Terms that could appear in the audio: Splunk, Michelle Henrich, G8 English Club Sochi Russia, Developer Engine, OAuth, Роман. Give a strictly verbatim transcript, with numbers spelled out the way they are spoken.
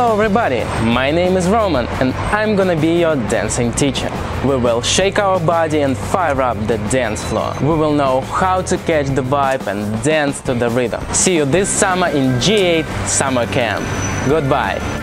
Hello everybody, my name is Roman and I'm gonna be your dancing teacher. We will shake our body and fire up the dance floor. We will know how to catch the vibe and dance to the rhythm. See you this summer in G eight summer camp. Goodbye!